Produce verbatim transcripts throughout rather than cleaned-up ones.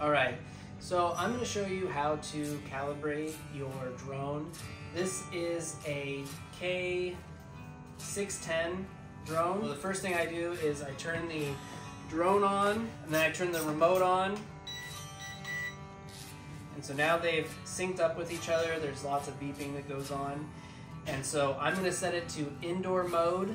Alright, so I'm going to show you how to calibrate your drone. This is a K six ten drone. Well, the first thing I do is I turn the drone on, and then I turn the remote on. And so now they've synced up with each other. There's lots of beeping that goes on. And so I'm going to set it to indoor mode.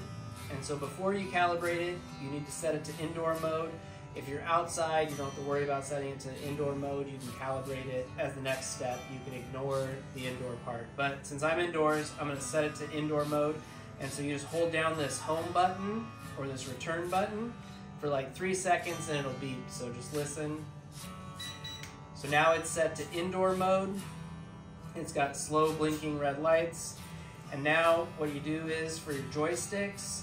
And so before you calibrate it, you need to set it to indoor mode. If you're outside, you don't have to worry about setting it to indoor mode. You can calibrate it as the next step. You can ignore the indoor part. But since I'm indoors, I'm going to set it to indoor mode. And so you just hold down this home button or this return button for like three seconds and it'll beep. So just listen. So now it's set to indoor mode. It's got slow blinking red lights. And now what you do is for your joysticks,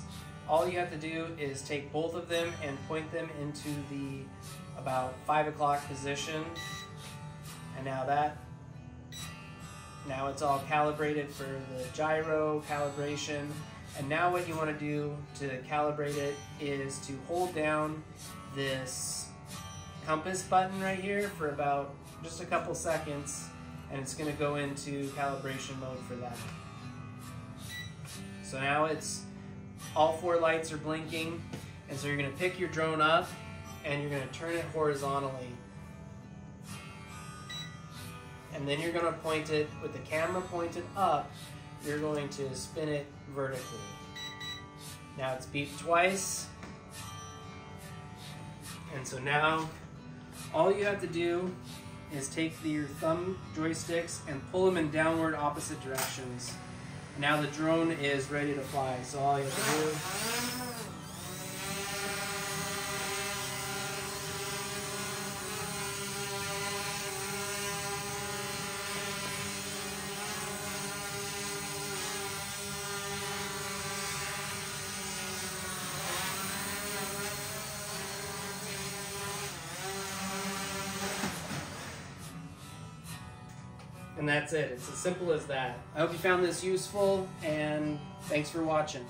all you have to do is take both of them and point them into the about five o'clock position. And now that, now it's all calibrated for the gyro calibration. And now what you want to do to calibrate it is to hold down this compass button right here for about just a couple seconds, and it's going to go into calibration mode for that. So now it's all four lights are blinking, and so you're going to pick your drone up and you're going to turn it horizontally. And then you're going to point it, with the camera pointed up, you're going to spin it vertically. Now it's beeped twice. And so now all you have to do is take the, your thumb joysticks and pull them in downward opposite directions. Now the drone is ready to fly, so all you have to do And that's it. It's as simple as that. I hope you found this useful, and thanks for watching.